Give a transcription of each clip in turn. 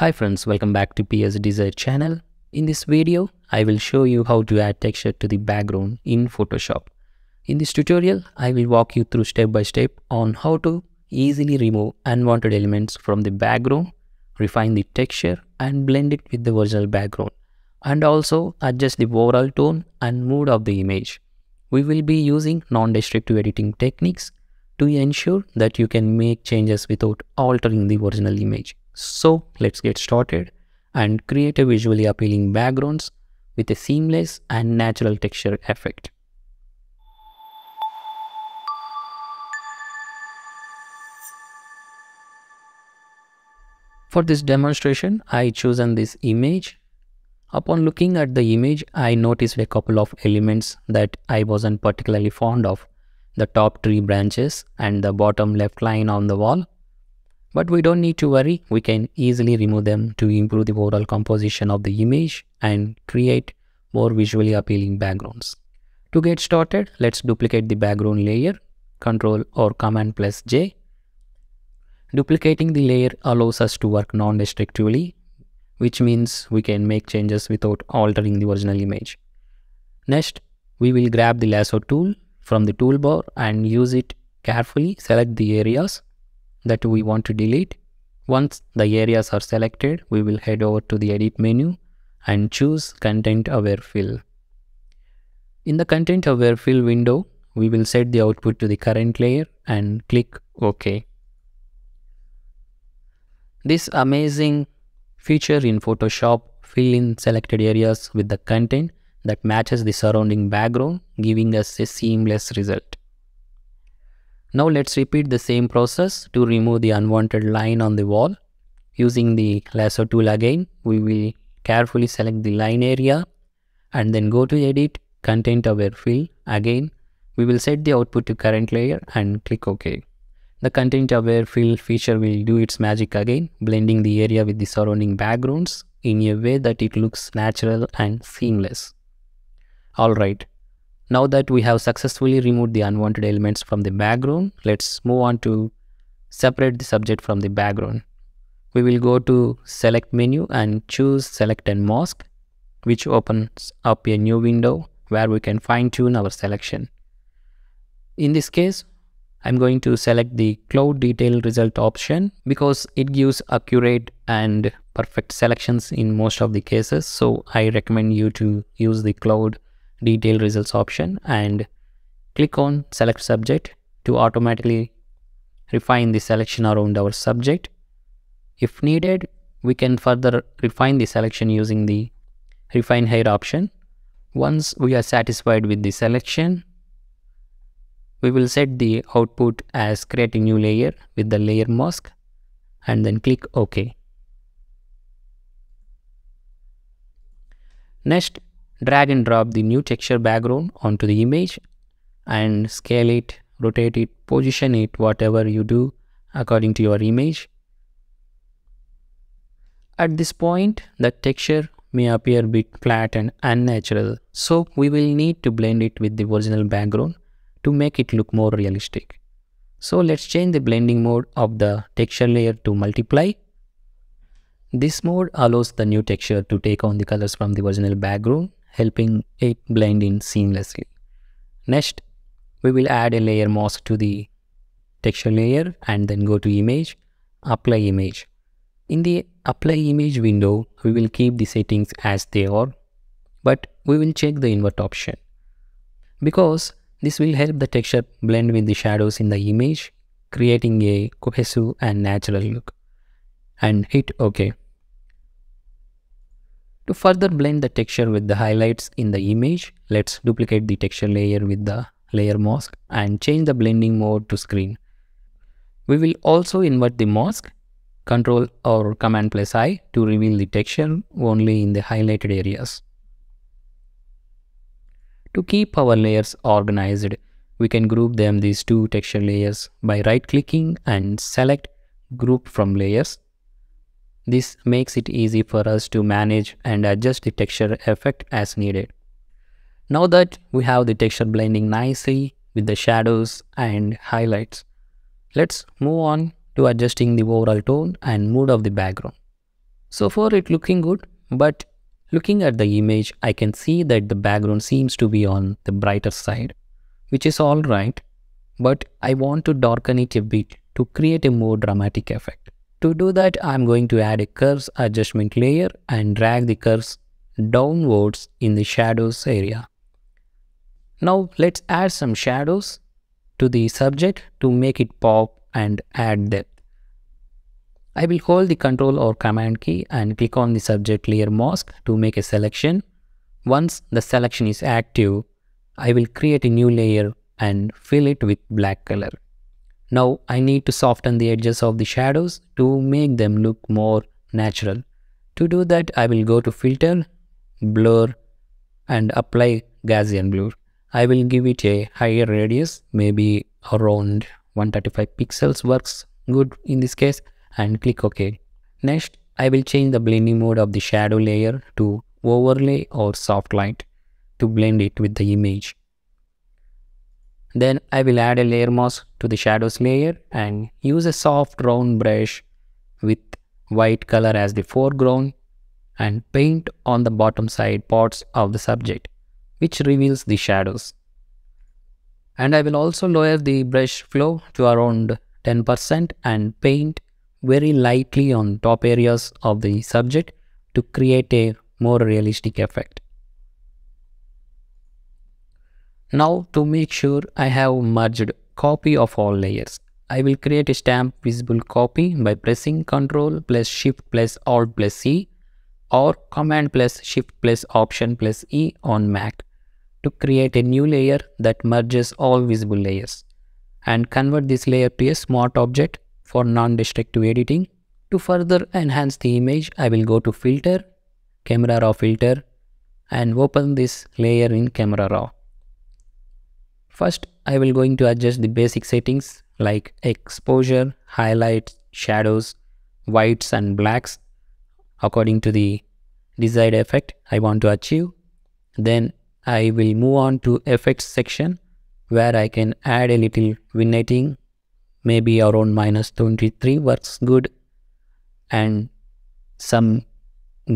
Hi friends, welcome back to PS Desire channel. In this video, I will show you how to add texture to the background in Photoshop. In this tutorial, I will walk you through step by step on how to easily remove unwanted elements from the background, refine the texture and blend it with the original background, and also adjust the overall tone and mood of the image. We will be using non-destructive editing techniques to ensure that you can make changes without altering the original image. So let's get started and create a visually appealing backgrounds with a seamless and natural texture effect. For this demonstration, I chosen this image. Upon looking at the image, I noticed a couple of elements that I wasn't particularly fond of, the top tree branches and the bottom left line on the wall. But we don't need to worry, we can easily remove them to improve the overall composition of the image and create more visually appealing backgrounds. To get started, let's duplicate the background layer, Ctrl or Command plus J. Duplicating the layer allows us to work non-destructively, which means we can make changes without altering the original image. Next, we will grab the lasso tool from the toolbar and use it carefully, select the areas that we want to delete. Once the areas are selected, we will head over to the edit menu and choose Content-Aware Fill. In the Content-Aware Fill window, we will set the output to the current layer and click OK. This amazing feature in Photoshop, fill in selected areas with the content that matches the surrounding background, giving us a seamless result. Now let's repeat the same process to remove the unwanted line on the wall. Using the lasso tool again, we will carefully select the line area and then go to edit, Content Aware Fill. Again, we will set the output to current layer and click OK. The Content Aware Fill feature will do its magic again, blending the area with the surrounding backgrounds in a way that it looks natural and seamless. Alright. Now that we have successfully removed the unwanted elements from the background, let's move on to separate the subject from the background. We will go to Select menu and choose Select and Mask, which opens up a new window where we can fine-tune our selection. In this case, I'm going to select the Cloud Detail Result option because it gives accurate and perfect selections in most of the cases, so I recommend you to use the Cloud Detail Results option and click on Select Subject to automatically refine the selection around our subject. If needed, we can further refine the selection using the Refine Hair option. Once we are satisfied with the selection, we will set the output as Create a New Layer with the Layer Mask and then click OK. Next, drag and drop the new texture background onto the image and scale it, rotate it, position it, whatever you do according to your image. At this point, the texture may appear a bit flat and unnatural, so we will need to blend it with the original background to make it look more realistic. So let's change the blending mode of the texture layer to multiply. This mode allows the new texture to take on the colors from the original background, helping it blend in seamlessly. Next, we will add a layer mask to the texture layer and then go to Image, Apply Image. In the Apply Image window, we will keep the settings as they are, but we will check the Invert option because this will help the texture blend with the shadows in the image, creating a cohesive and natural look, and hit OK. To further blend the texture with the highlights in the image, let's duplicate the texture layer with the layer mask and change the blending mode to screen. We will also invert the mask, Ctrl or Command plus I to reveal the texture only in the highlighted areas. To keep our layers organized, we can group them, these two texture layers, by right clicking and select Group from Layers. This makes it easy for us to manage and adjust the texture effect as needed. Now that we have the texture blending nicely with the shadows and highlights, let's move on to adjusting the overall tone and mood of the background. So far it looking good, but looking at the image, I can see that the background seems to be on the brighter side, which is alright, but I want to darken it a bit to create a more dramatic effect. To do that, I'm going to add a curves adjustment layer and drag the curves downwards in the shadows area. Now let's add some shadows to the subject to make it pop and add depth. I will hold the Ctrl or Command key and click on the subject layer mask to make a selection. Once the selection is active, I will create a new layer and fill it with black color. Now I need to soften the edges of the shadows to make them look more natural. To do that, I will go to Filter, Blur and apply Gaussian Blur. I will give it a higher radius, maybe around 135 pixels works good in this case, and click OK. Next, I will change the blending mode of the shadow layer to overlay or soft light to blend it with the image. Then I will add a layer mask to the shadows layer and use a soft round brush with white color as the foreground and paint on the bottom side parts of the subject, which reveals the shadows. And I will also lower the brush flow to around 10% and paint very lightly on top areas of the subject to create a more realistic effect. Now to make sure I have merged copy of all layers, I will create a stamp visible copy by pressing Ctrl plus Shift plus Alt plus C or Command plus Shift plus Option plus E on Mac to create a new layer that merges all visible layers and convert this layer to a smart object for non-destructive editing. To further enhance the image, I will go to Filter, Camera Raw Filter and open this layer in Camera Raw. First, I will going to adjust the basic settings like exposure, highlights, shadows, whites and blacks according to the desired effect I want to achieve. Then I will move on to effects section where I can add a little vignetting, maybe around -23 works good, and some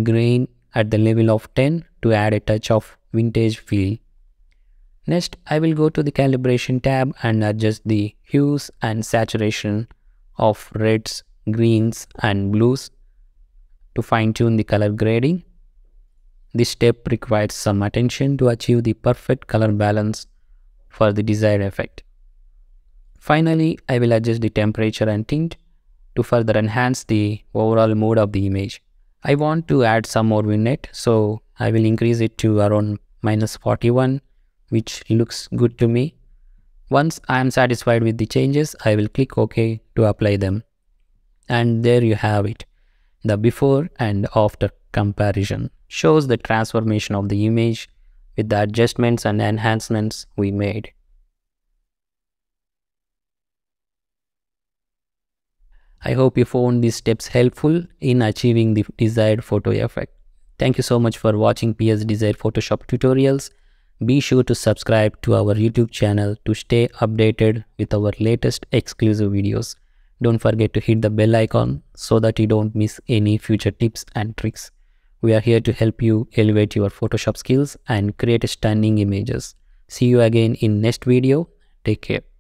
grain at the level of 10 to add a touch of vintage feel. Next, I will go to the calibration tab and adjust the hues and saturation of reds, greens and blues to fine tune the color grading. This step requires some attention to achieve the perfect color balance for the desired effect. Finally, I will adjust the temperature and tint to further enhance the overall mood of the image. I want to add some more vignette, so I will increase it to around -41, which looks good to me. Once I am satisfied with the changes, I will click OK to apply them. And there you have it. The before and after comparison shows the transformation of the image with the adjustments and enhancements we made. I hope you found these steps helpful in achieving the desired photo effect. Thank you so much for watching PS Desire Photoshop tutorials. Be sure to subscribe to our YouTube channel to stay updated with our latest exclusive videos. Don't forget to hit the bell icon so that you don't miss any future tips and tricks. We are here to help you elevate your Photoshop skills and create stunning images. See you again in next video. Take care.